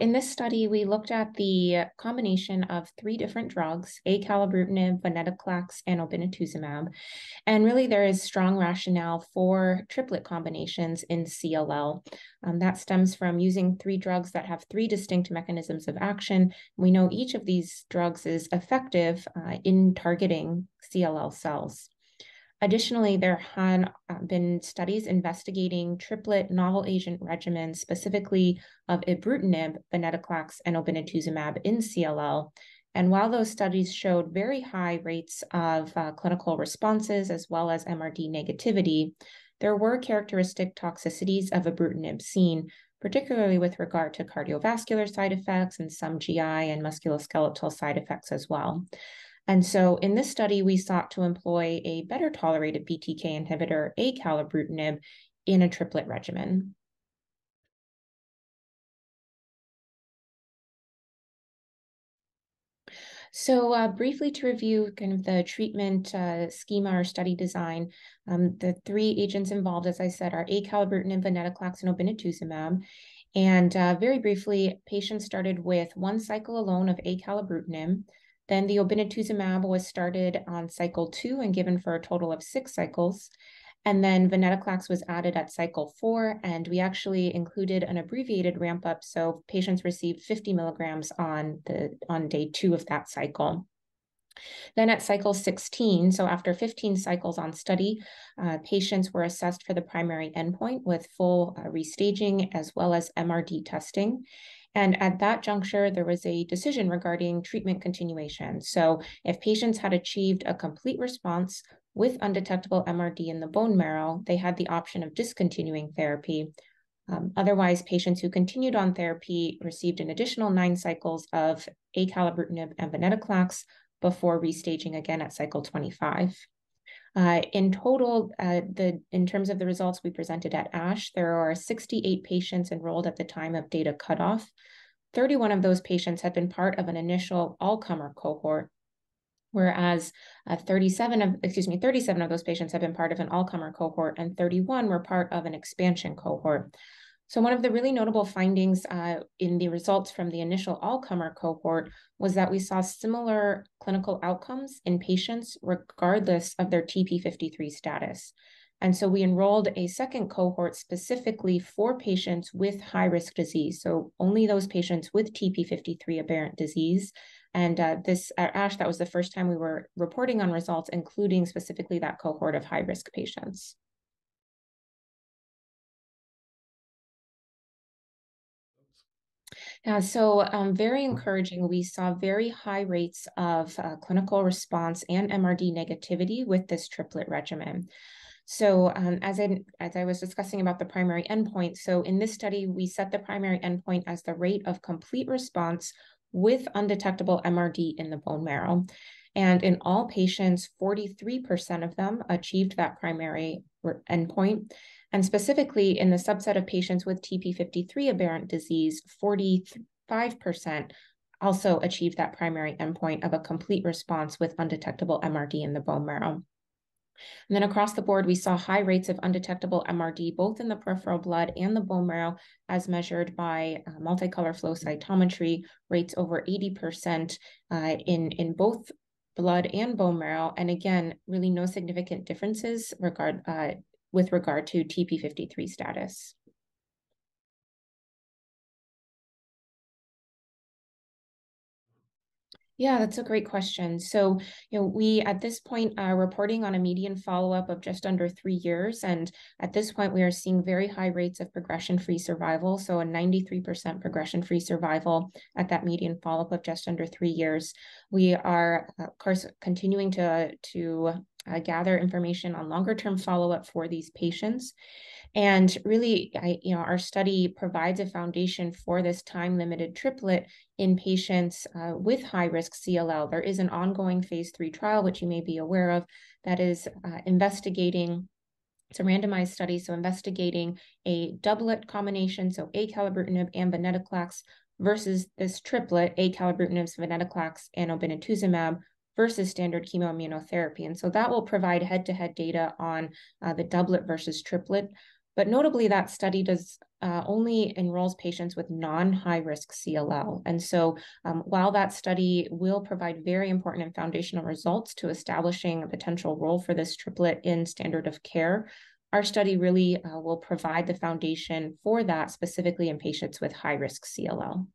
In this study, we looked at the combination of three different drugs, acalabrutinib, venetoclax, and obinutuzumab. And really, there is strong rationale for triplet combinations in CLL. That stems from using three drugs that have three distinct mechanisms of action. We know each of these drugs is effective in targeting CLL cells. Additionally, there had been studies investigating triplet novel agent regimens, specifically of ibrutinib, venetoclax, and obinutuzumab in CLL. And while those studies showed very high rates of clinical responses as well as MRD negativity, there were characteristic toxicities of ibrutinib seen, particularly with regard to cardiovascular side effects and some GI and musculoskeletal side effects as well. And so in this study, we sought to employ a better tolerated BTK inhibitor, acalabrutinib, in a triplet regimen. So briefly to review kind of the treatment schema or study design, the three agents involved, as I said, are acalabrutinib, venetoclax, and obinutuzumab. And very briefly, patients started with one cycle alone of acalabrutinib. Then the obinutuzumab was started on cycle 2 and given for a total of 6 cycles. And then venetoclax was added at cycle 4, and we actually included an abbreviated ramp up. So patients received 50 milligrams on day 2 of that cycle. Then at cycle 16, so after 15 cycles on study, patients were assessed for the primary endpoint with full restaging as well as MRD testing. And at that juncture, there was a decision regarding treatment continuation. So if patients had achieved a complete response with undetectable MRD in the bone marrow, they had the option of discontinuing therapy. Otherwise, patients who continued on therapy received an additional 9 cycles of acalabrutinib and venetoclax before restaging again at cycle 25. In total, in terms of the results we presented at ASH, there are 68 patients enrolled at the time of data cutoff. 31 of those patients had been part of an initial all-comer cohort, whereas 37 of those patients had been part of an all-comer cohort, and 31 were part of an expansion cohort. So one of the really notable findings in the results from the initial all-comer cohort was that we saw similar clinical outcomes in patients regardless of their TP53 status. And so we enrolled a second cohort specifically for patients with high-risk disease, so only those patients with TP53 aberrant disease. And this at ASH, that was the first time we were reporting on results, including specifically that cohort of high-risk patients. Yeah, so very encouraging. We saw very high rates of clinical response and MRD negativity with this triplet regimen. So as I was discussing about the primary endpoint, so in this study, we set the primary endpoint as the rate of complete response with undetectable MRD in the bone marrow. And in all patients, 43% of them achieved that primary endpoint. And specifically in the subset of patients with TP53 aberrant disease, 45% also achieved that primary endpoint of a complete response with undetectable MRD in the bone marrow. And then across the board, we saw high rates of undetectable MRD, both in the peripheral blood and the bone marrow, as measured by multicolor flow cytometry, rates over 80% in both blood and bone marrow. And again, really no significant differences with regard to TP53 status. Yeah, that's a great question. So, we at this point are reporting on a median follow-up of just under 3 years. And at this point, we are seeing very high rates of progression-free survival. So a 93% progression-free survival at that median follow-up of just under 3 years. We are, of course, continuing to gather information on longer-term follow-up for these patients. And really, our study provides a foundation for this time-limited triplet in patients with high-risk CLL. There is an ongoing phase 3 trial, which you may be aware of, that is it's a randomized study, so investigating a doublet combination, so acalabrutinib and venetoclax versus this triplet, acalabrutinib, venetoclax, and obinutuzumab, versus standard chemoimmunotherapy. And so that will provide head-to-head data on the doublet versus triplet. But notably, that study only enrolls patients with non-high-risk CLL. And so while that study will provide very important and foundational results to establishing a potential role for this triplet in standard of care, our study really will provide the foundation for that, specifically in patients with high-risk CLL.